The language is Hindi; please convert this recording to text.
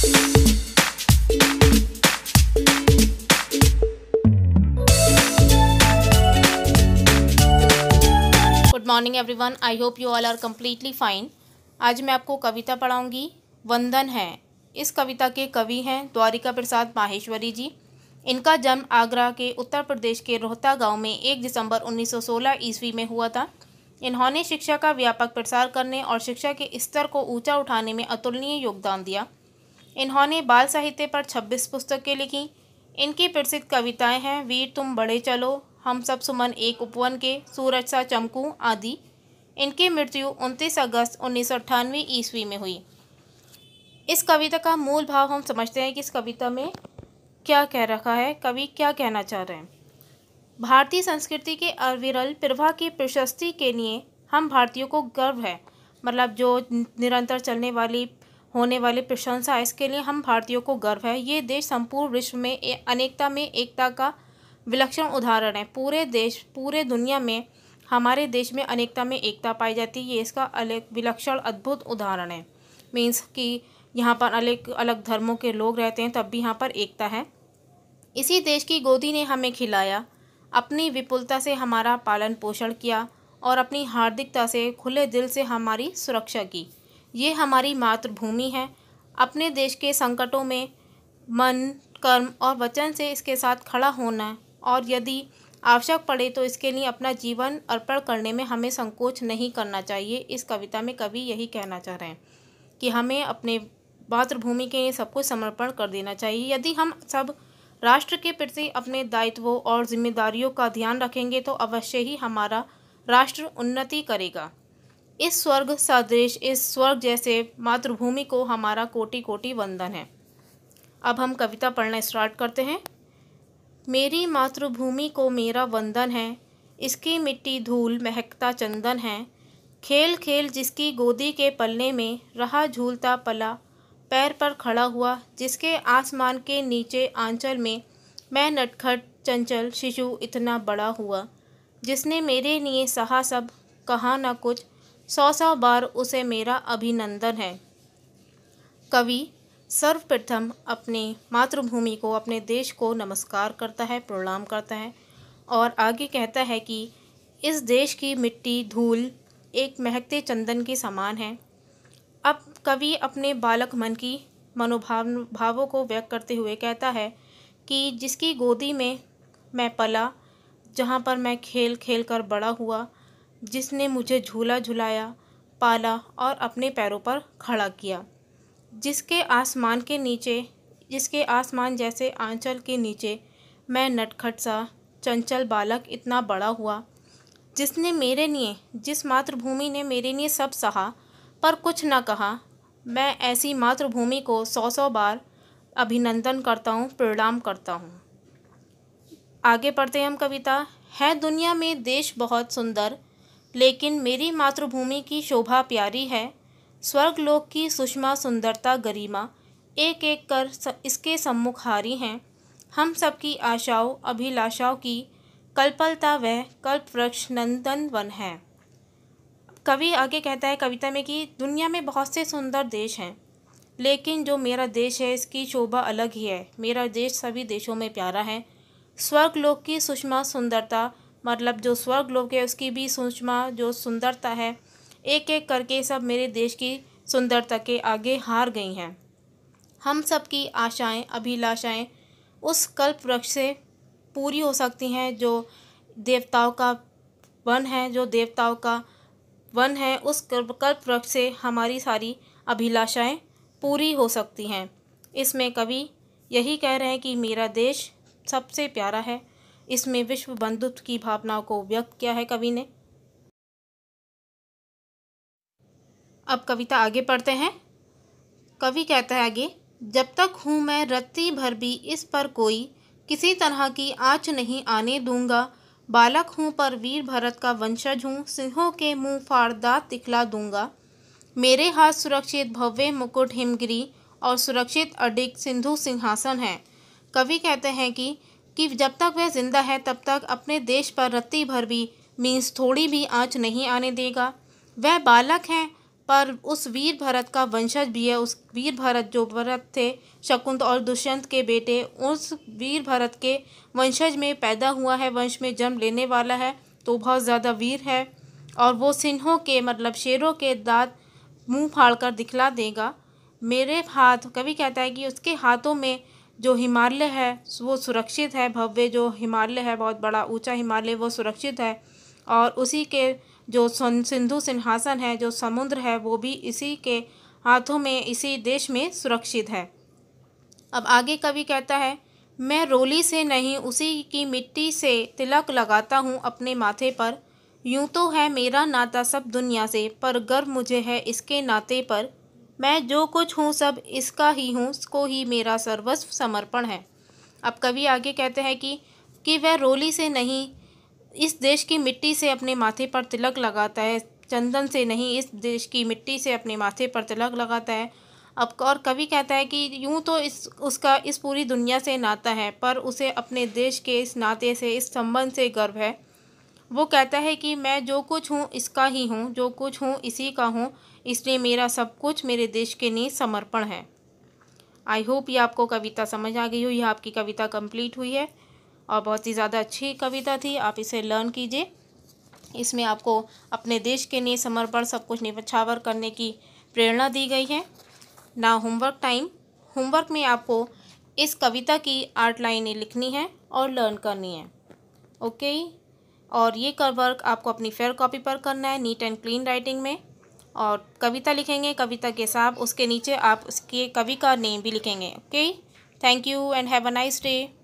Good morning everyone, I hope you all are completely fine. आज मैं आपको कविता पढ़ाऊंगी, वंदन है। इस कविता के कवि हैं द्वारिका प्रसाद माहेश्वरी जी। इनका जन्म आगरा के उत्तर प्रदेश के रोहता गांव में 1 दिसंबर 1916 ईस्वी में हुआ था। इन्होंने शिक्षा का व्यापक प्रसार करने और शिक्षा के स्तर को ऊंचा उठाने में अतुलनीय योगदान दिया। इन्होंने बाल साहित्य पर 26 पुस्तकें लिखीं। इनकी प्रसिद्ध कविताएं हैं वीर तुम बड़े चलो, हम सब सुमन एक उपवन के, सूरज सा चमकू आदि। इनकी मृत्यु 29 अगस्त 1998 ईस्वी में हुई। इस कविता का मूल भाव हम समझते हैं कि इस कविता में क्या कह रखा है, कवि क्या कहना चाह रहे हैं। भारतीय संस्कृति के अविरल प्रवाह की प्रशस्ति के लिए हम भारतीयों को गर्व है, मतलब जो निरंतर चलने वाली होने वाली प्रशंसा है, इसके लिए हम भारतीयों को गर्व है। ये देश संपूर्ण विश्व में अनेकता में एकता का विलक्षण उदाहरण है। पूरे दुनिया में हमारे देश में अनेकता में एकता पाई जाती है, ये इसका अलग विलक्षण अद्भुत उदाहरण है। मीन्स कि यहाँ पर अलग अलग धर्मों के लोग रहते हैं, तब भी यहाँ पर एकता है। इसी देश की गोदी ने हमें खिलाया, अपनी विपुलता से हमारा पालन पोषण किया और अपनी हार्दिकता से खुले दिल से हमारी सुरक्षा की। ये हमारी मातृभूमि है। अपने देश के संकटों में मन, कर्म और वचन से इसके साथ खड़ा होना और यदि आवश्यक पड़े तो इसके लिए अपना जीवन अर्पण करने में हमें संकोच नहीं करना चाहिए। इस कविता में कवि यही कहना चाह रहे हैं कि हमें अपने मातृभूमि के लिए सब कुछ समर्पण कर देना चाहिए। यदि हम सब राष्ट्र के प्रति अपने दायित्वों और जिम्मेदारियों का ध्यान रखेंगे तो अवश्य ही हमारा राष्ट्र उन्नति करेगा। इस स्वर्ग सदृश, इस स्वर्ग जैसे मातृभूमि को हमारा कोटि कोटि वंदन है। अब हम कविता पढ़ना स्टार्ट करते हैं। मेरी मातृभूमि को मेरा वंदन है, इसकी मिट्टी धूल महकता चंदन है। खेल खेल जिसकी गोदी के पलने में रहा झूलता पला, पैर पर खड़ा हुआ जिसके आसमान के नीचे आंचल में, मैं नटखट चंचल शिशु इतना बड़ा हुआ। जिसने मेरे लिए सहा सब, कहा ना कुछ, 100 बार उसे मेरा अभिनंदन है। कवि सर्वप्रथम अपने मातृभूमि को, अपने देश को नमस्कार करता है, प्रणाम करता है और आगे कहता है कि इस देश की मिट्टी धूल एक महकते चंदन के समान है। अब कवि अपने बालक मन की मनोभावों को व्यक्त करते हुए कहता है कि जिसकी गोदी में मैं पला, जहाँ पर मैं खेल खेल कर बड़ा हुआ, जिसने मुझे झूला झुलाया, पाला और अपने पैरों पर खड़ा किया, जिसके आसमान के नीचे, जिसके आसमान जैसे आंचल के नीचे, मैं नटखट सा चंचल बालक इतना बड़ा हुआ। जिसने मेरे लिए, जिस मातृभूमि ने मेरे लिए सब सहा पर कुछ ना कहा, मैं ऐसी मातृभूमि को 100 बार अभिनंदन करता हूँ, प्रणाम करता हूँ। आगे पढ़ते हैं हम कविता। है दुनिया में देश बहुत सुंदर, लेकिन मेरी मातृभूमि की शोभा प्यारी है। स्वर्गलोक की सुषमा सुंदरता गरिमा, एक एक कर इसके सम्मुख हारी हैं। हम सबकी आशाओं अभिलाषाओं की कल्पलता वह कल्प वृक्ष नंदन वन है। कवि आगे कहता है कविता में कि दुनिया में बहुत से सुंदर देश हैं, लेकिन जो मेरा देश है इसकी शोभा अलग ही है। मेरा देश सभी देशों में प्यारा है। स्वर्गलोक की सुषमा सुंदरता, मतलब जो स्वर्गलोक है उसकी भी सुषमा जो सुंदरता है, एक एक करके सब मेरे देश की सुंदरता के आगे हार गई हैं। हम सब की आशाएं अभिलाषाएं उस कल्प वृक्ष से पूरी हो सकती हैं जो देवताओं का वन है, जो देवताओं का वन है। उस कल्प वृक्ष से हमारी सारी अभिलाषाएं पूरी हो सकती हैं। इसमें कवि यही कह रहे हैं कि मेरा देश सबसे प्यारा है। इसमें विश्व बंधुत्व की भावना को व्यक्त किया है कवि ने। अब कविता आगे पढ़ते हैं। कवि कहता है आगे, जब तक हूँ मैं रत्ती भर भी इस पर कोई किसी तरह की आँच नहीं आने दूंगा। बालक हूँ पर वीर भरत का वंशज हूँ, सिंहों के मुँह फाड़ दांत दिखला दूंगा। मेरे हाथ सुरक्षित भव्य मुकुट हिमगिरी और सुरक्षित अडिग सिंधु सिंहासन है। कवि कहते हैं कि जब तक वह जिंदा है तब तक अपने देश पर रत्ती भर भी, मीन्स थोड़ी भी आँच नहीं आने देगा। वह बालक हैं पर उस वीर भरत का वंशज भी है। उस वीर भरत जो भरत थे शकुंत और दुष्यंत के बेटे, उस वीर भरत के वंशज में पैदा हुआ है, वंश में जन्म लेने वाला है, तो बहुत ज़्यादा वीर है और वो सिंहों के मतलब शेरों के दांत मुंह फाड़कर दिखला देगा। मेरे हाथ, कवि कहता है कि उसके हाथों में जो हिमालय है वो सुरक्षित है। भव्य जो हिमालय है, बहुत बड़ा ऊंचा हिमालय, वो सुरक्षित है और उसी के जो सिंधु सिंहासन है, जो समुद्र है, वो भी इसी के हाथों में, इसी देश में सुरक्षित है। अब आगे कवि कहता है, मैं रोली से नहीं उसी की मिट्टी से तिलक लगाता हूँ अपने माथे पर। यूँ तो है मेरा नाता सब दुनिया से, पर गर्व मुझे है इसके नाते पर। मैं जो कुछ हूँ सब इसका ही हूँ, इसको ही मेरा सर्वस्व समर्पण है। अब कवि आगे कहते हैं कि वह रोली से नहीं इस देश की मिट्टी से अपने माथे पर तिलक लगाता है, चंदन से नहीं इस देश की मिट्टी से अपने माथे पर तिलक लगाता है। अब और कवि कहता है कि यूँ तो उसका इस पूरी दुनिया से नाता है, पर उसे अपने देश के इस नाते से, इस संबंध से गर्व है। वो कहता है कि मैं जो कुछ हूँ इसका ही हूँ, जो कुछ हूँ इसी का हूँ, इसलिए मेरा सब कुछ मेरे देश के लिए समर्पण है। आई होप ये आपको कविता समझ आ गई हो। यह आपकी कविता कंप्लीट हुई है और बहुत ही ज़्यादा अच्छी कविता थी। आप इसे लर्न कीजिए। इसमें आपको अपने देश के लिए समर्पण, सब कुछ न्यौछावर करने की प्रेरणा दी गई है। ना होमवर्क टाइम, होमवर्क में आपको इस कविता की 8 लाइनें लिखनी है और लर्न करनी है। ओके, और ये वर्क आपको अपनी फेयर कॉपी पर करना है, नीट एंड क्लीन राइटिंग में। और कविता लिखेंगे, कविता के साथ उसके नीचे आप उसके कवि का नेम भी लिखेंगे। Okay, thank you and have a nice day.